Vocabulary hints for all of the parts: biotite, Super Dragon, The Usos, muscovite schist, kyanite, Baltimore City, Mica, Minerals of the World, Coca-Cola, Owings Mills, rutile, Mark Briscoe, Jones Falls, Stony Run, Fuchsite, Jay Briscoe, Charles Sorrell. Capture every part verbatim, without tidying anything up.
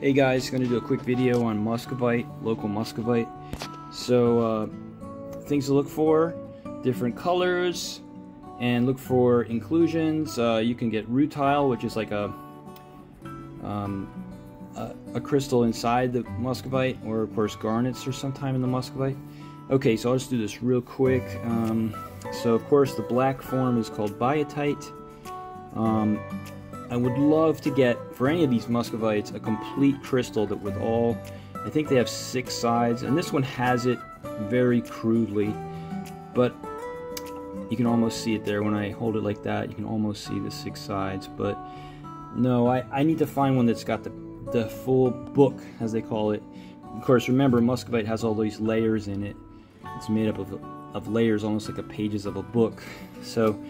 Hey guys, going to do a quick video on muscovite, local muscovite. So uh, things to look for, different colors, and look for inclusions. Uh, you can get rutile, which is like a, um, a a crystal inside the muscovite, or of course garnets are sometime in the muscovite. Okay, so I'll just do this real quick. Um, so of course the black form is called biotite. Um, I would love to get, for any of these muscovites, a complete crystal that with all, I think they have six sides, and this one has it very crudely, but you can almost see it there when I hold it like that. You can almost see the six sides, but no, I, I need to find one that's got the, the full book, as they call it. Of course, remember, muscovite has all these layers in it. It's made up of, of layers, almost like the pages of a book. So,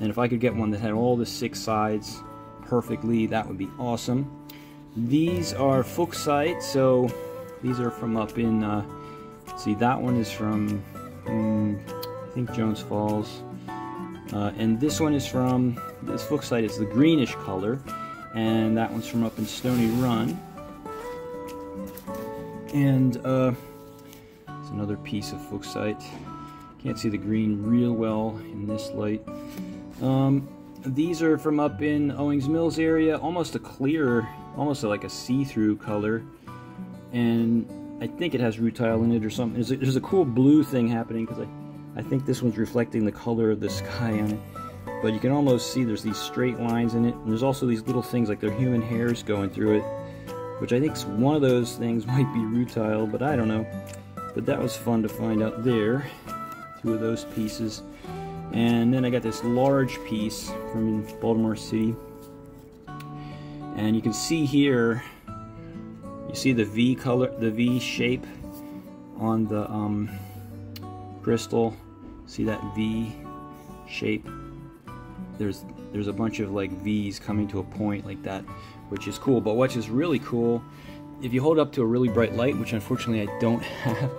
and if I could get one that had all the six sides perfectly, that would be awesome. These are Fuchsite, so these are from up in, uh, see, that one is from, um, I think, Jones Falls. Uh, and this one is from, this Fuchsite is the greenish color, and that one's from up in Stony Run. And uh, it's another piece of Fuchsite. Can't see the green real well in this light. Um, These are from up in Owings Mills area, almost a clearer, almost like a see-through color, and I think it has rutile in it or something. There's a, there's a cool blue thing happening because I, I think this one's reflecting the color of the sky on it, but you can almost see there's these straight lines in it, and there's also these little things like they're human hairs going through it, which I think one of those things might be rutile, but I don't know. But that was fun to find out there, two of those pieces. And then I got this large piece from Baltimore City, and you can see here, you see the V color, the V shape on the um, crystal. See that V shape? There's there's a bunch of like V's coming to a point like that, which is cool. But what is really cool, if you hold up to a really bright light, which unfortunately I don't have,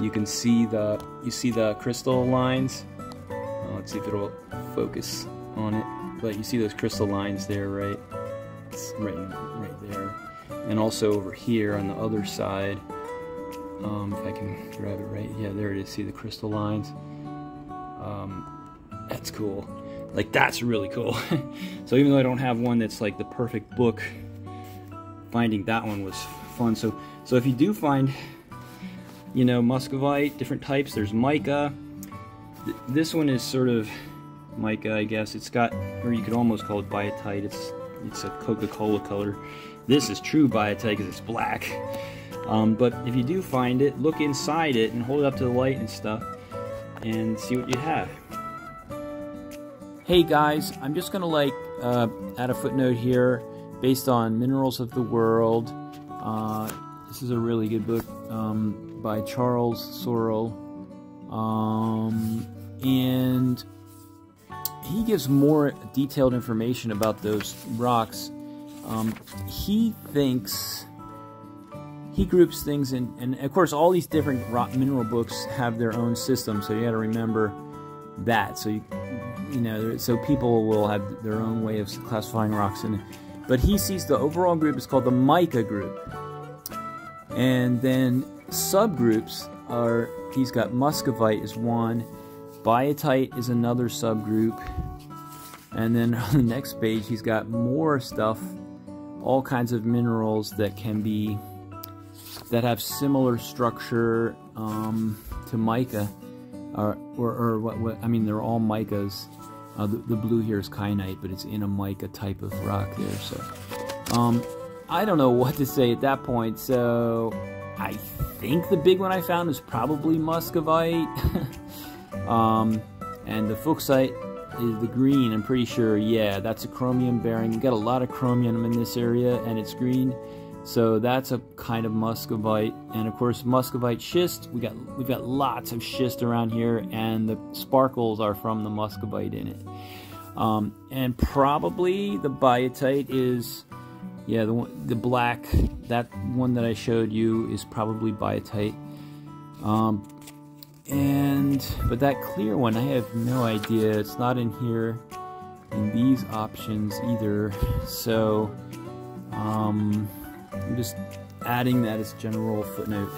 you can see the you see the crystal lines. Let's see if it'll focus on it, but you see those crystal lines there, right? It's right, right there, and also over here on the other side. Um, if I can grab it right, yeah, there it is. See the crystal lines? Um, that's cool. Like that's really cool. So even though I don't have one that's like the perfect book, finding that one was fun. So, so if you do find, you know, muscovite, different types. There's mica. This one is sort of mica, I guess. It's got, or you could almost call it biotite. It's it's a Coca-Cola color. This is true biotite because it's black. Um, but if you do find it, look inside it and hold it up to the light and stuff, and see what you have. Hey guys, I'm just gonna like uh, add a footnote here, based on Minerals of the World. Uh, this is a really good book um, by Charles Sorrell. Um, and he gives more detailed information about those rocks. Um, he thinks, he groups things in, and of course all these different rock mineral books have their own system, so you gotta remember that. So, you, you know, so people will have their own way of classifying rocks in it. But he sees the overall group is called the mica group. And then subgroups are, he's got muscovite is one, biotite is another subgroup, and then on the next page he's got more stuff, all kinds of minerals that can be, that have similar structure um, to mica, or, or, or what, what, I mean they're all micas. Uh, the, the blue here is kyanite, but it's in a mica type of rock there, so. Um, I don't know what to say at that point, so I think the big one I found is probably muscovite. um, and the Fuchsite is the green, I'm pretty sure. Yeah, that's a chromium bearing. We've got a lot of chromium in this area, and it's green. So that's a kind of muscovite. And of course, muscovite schist. We got, we've got lots of schist around here, and the sparkles are from the muscovite in it. Um, and probably the biotite is... Yeah, the, one, the black, that one that I showed you is probably biotite. Um, and, but that clear one, I have no idea. It's not in here in these options either. So, um, I'm just adding that as general footnote.